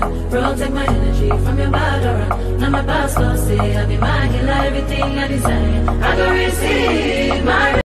person. Protect my energy from your bad aura. Now my past don't say I be my healer, everything I desire I go receive.